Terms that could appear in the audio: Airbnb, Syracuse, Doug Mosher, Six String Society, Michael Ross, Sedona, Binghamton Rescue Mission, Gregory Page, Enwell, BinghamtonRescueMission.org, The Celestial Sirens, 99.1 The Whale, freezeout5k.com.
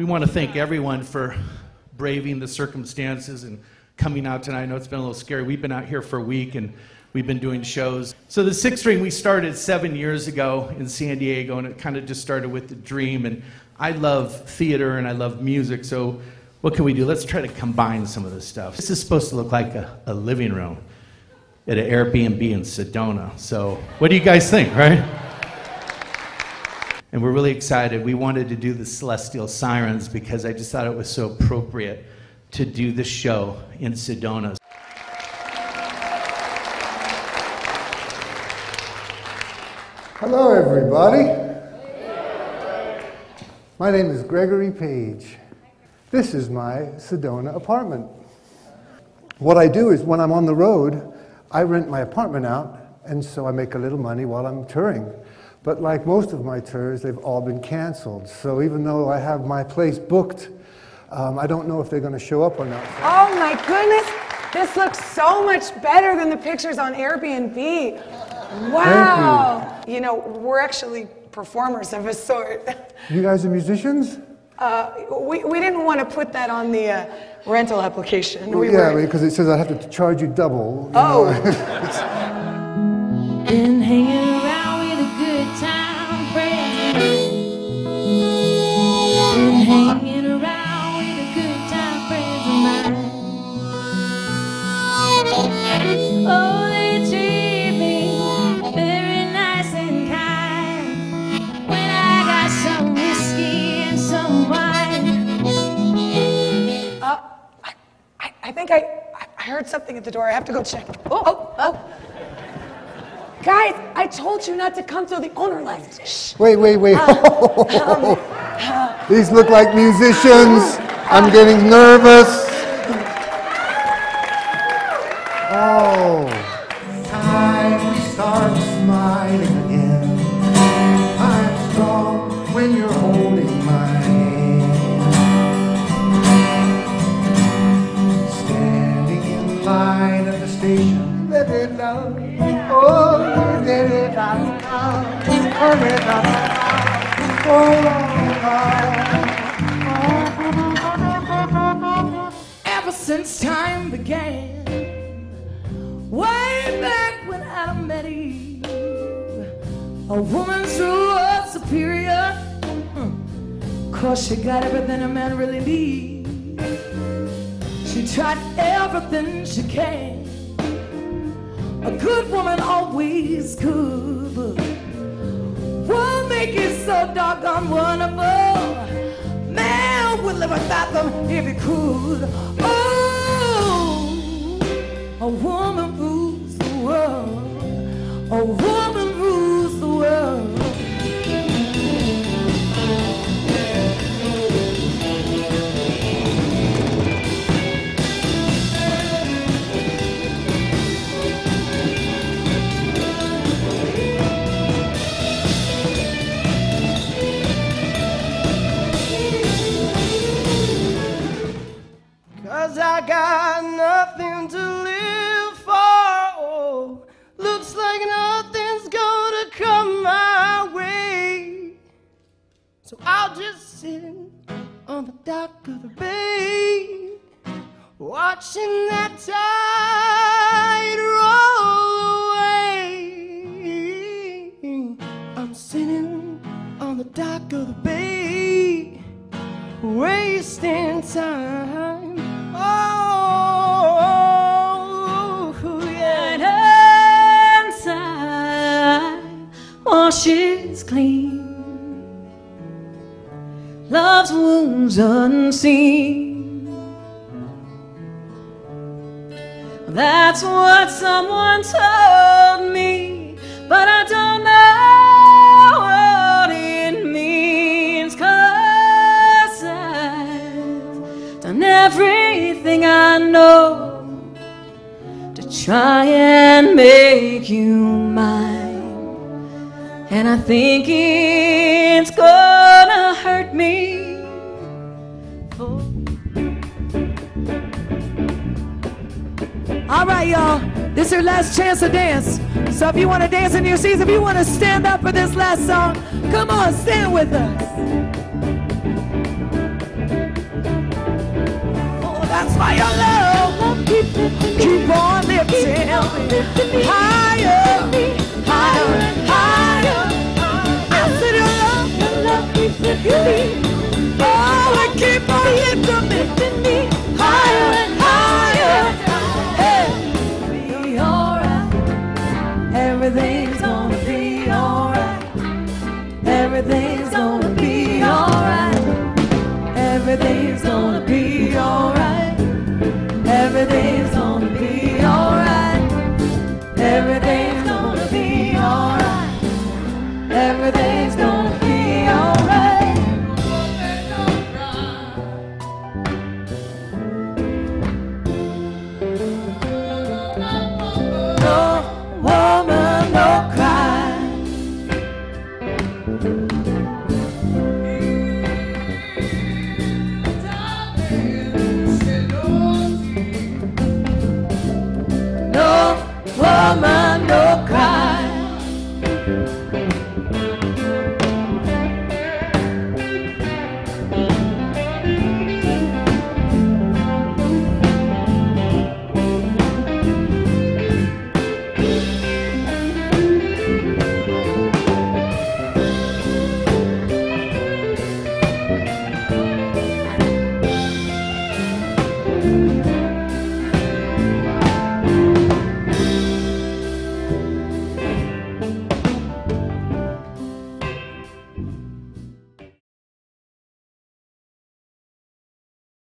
We want to thank everyone for braving the circumstances and coming out tonight. I know it's been a little scary. We've been out here for a week and we've been doing shows. So the Six String, we started 7 years ago in San Diego, and it kind of just started with the dream. And I love theater and I love music, so what can we do? Let's try to combine some of this stuff. This is supposed to look like a living room at an Airbnb in Sedona. So what do you guys think, right? And we're really excited. We wanted to do The Celestial Sirens because I just thought it was so appropriate to do this show in Sedona. Hello, everybody. My name is Gregory Page. This is my Sedona apartment. What I do is when I'm on the road, I rent my apartment out, and so I make a little money while I'm touring. But like most of my tours, they've all been canceled. So even though I have my place booked, I don't know if they're going to show up or not. Oh my goodness, this looks so much better than the pictures on Airbnb. Wow! Thank you. You know, we're actually performers of a sort. You guys are musicians? We didn't want to put that on the rental application. Well, yeah, because it says I have to charge you double. You know? Been hanging around with a good time friend. Been hanging around with a good time friend of mine. Oh, they treat I heard something at the door. I have to go check. Oh. Guys, I told you not to come till the owner left. Shh. Wait. These look like musicians. I'm getting nervous. Oh. Time starts mine again. I'm strong when you're holding my hand. At the station, ever since time began, way back when Adam met Eve, a woman's rule was superior, 'cause she got everything a man really needs. She tried everything she can. A good woman always could, but we'll make it so doggone wonderful. Man would live without them if he could. Oh, a woman rules the world. A woman rules the world. I got nothing to live for. Oh, looks like nothing's gonna come my way. So I'll just sit on the dock of the bay, watching that tide roll away. I'm sitting on the dock of the bay, wasting time. Oh, yeah. And inside, washes clean love's wounds unseen. That's what someone told me, but I don't know what it means, 'cause I've done everything I know to try and make you mine, and I think it's gonna hurt me. Oh. All right, y'all, this is your last chance to dance. So if you want to dance in your seats, if you want to stand up for this last song, come on, stand with us. for your love. Keep on lifting me higher, higher, higher. I said your love, you love me. Oh, I keep on lifting me.